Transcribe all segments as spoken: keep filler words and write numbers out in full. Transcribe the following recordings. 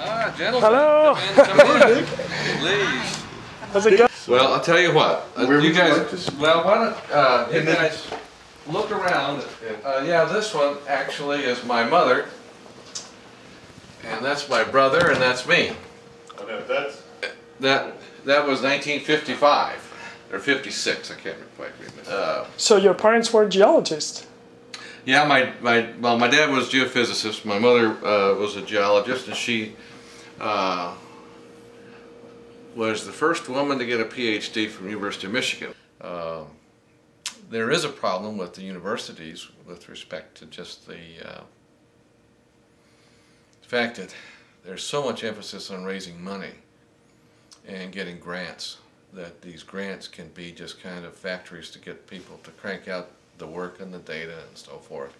Ah, gentlemen. Hello. Come in, please. How's it going? Well, I'll tell you what. Uh, Where you guys. Like well, why don't uh, you guys look around? Uh, yeah, this one actually is my mother, and that's my brother, and that's me. Okay, that's that. That was nineteen fifty-five or fifty-six. I can't quite remember. Uh, so your parents were geologists. Yeah, my my well, my dad was a geophysicist. My mother uh, was a geologist, and she uh, was the first woman to get a P H D from University of Michigan. Uh, there is a problem with the universities with respect to just the uh, fact that there's so much emphasis on raising money and getting grants, that these grants can be just kind of factories to get people to crank out the work and the data and so forth,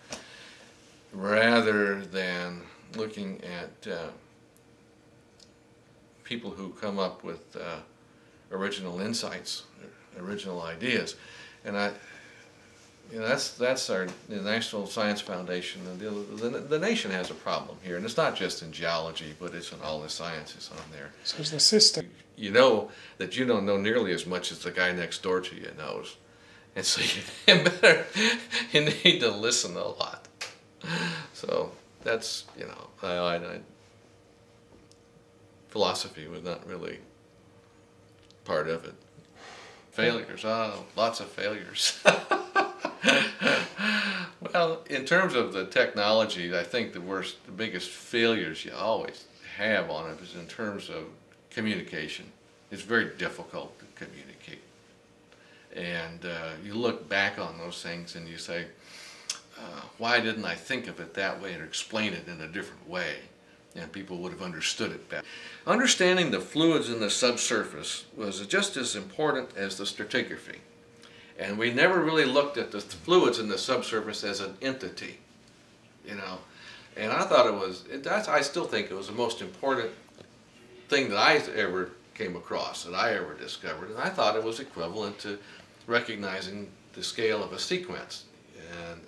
rather than looking at uh, people who come up with uh, original insights, original ideas. And I, you know, that's that's our the National Science Foundation. The, the, the nation has a problem here, and it's not just in geology, but it's in all the sciences on there. So it's the system. You know that you don't know nearly as much as the guy next door to you knows, and so you better you need to listen a lot. So that's you know, I, I, philosophy was not really part of it. Failures, oh, lots of failures. Well, in terms of the technology, I think the worst, the biggest failures you always have on it is in terms of communication. It's very difficult to communicate. And uh, you look back on those things and you say, uh, why didn't I think of it that way and explain it in a different way? And people would have understood it better. Understanding the fluids in the subsurface was just as important as the stratigraphy. And we never really looked at the fluids in the subsurface as an entity, you know. And I thought it was, it, that's, I still think it was the most important thing that I ever came across, that I ever discovered. And I thought it was equivalent to recognizing the scale of a sequence and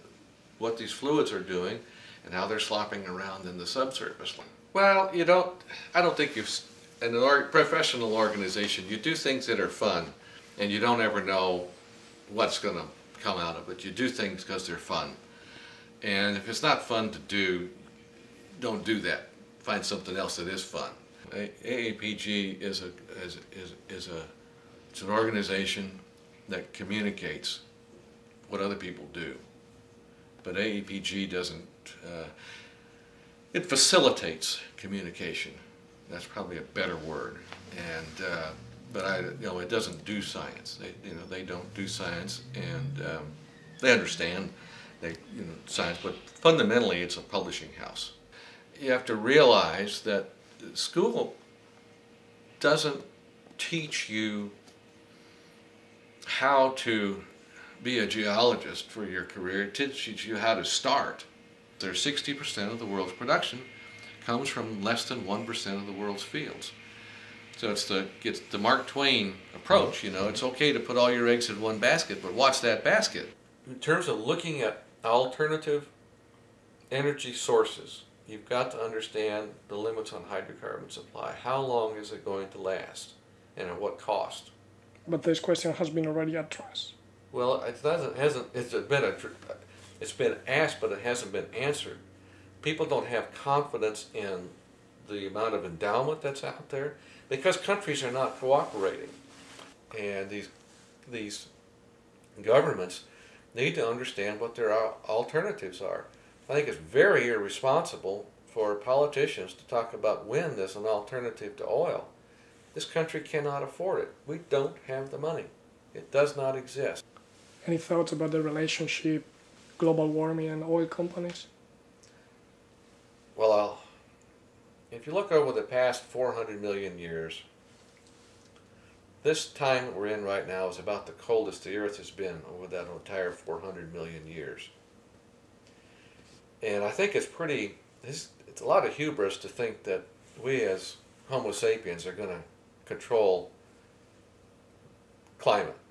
what these fluids are doing and how they're slopping around in the subsurface. Well, you don't, I don't think you've, in an or, professional organization, you do things that are fun and you don't ever know what's going to come out of it. You do things because they're fun. And if it's not fun to do, don't do that. Find something else that is fun. A A P G is, a, is, is, is a, it's an organization that communicates what other people do. But A A P G doesn't, uh, it facilitates communication. That's probably a better word. And, uh, But I, you know, it doesn't do science. They, you know, they don't do science, and um, they understand, they, you know, science. But fundamentally, it's a publishing house. You have to realize that school doesn't teach you how to be a geologist for your career. It teaches you how to start. There's sixty percent of the world's production comes from less than one percent of the world's fields. So it's the, it's the Mark Twain approach, you know. It's okay to put all your eggs in one basket, but watch that basket. In terms of looking at alternative energy sources, you've got to understand the limits on hydrocarbon supply. How long is it going to last, and at what cost? But this question has been already addressed. Well, it doesn't, hasn't, it's been, a, it's been asked, but it hasn't been answered. People don't have confidence in the amount of endowment that's out there, because countries are not cooperating, and these these governments need to understand what their alternatives are. I think it's very irresponsible for politicians to talk about wind as an alternative to oil. This country cannot afford it. We don't have the money. It does not exist. Any thoughts about the relationship, global warming and oil companies? Well, I'll If you look over the past four hundred million years, this time that we're in right now is about the coldest the Earth has been over that entire four hundred million years. And I think it's pretty, it's, it's a lot of hubris to think that we as Homo sapiens are going to control climate.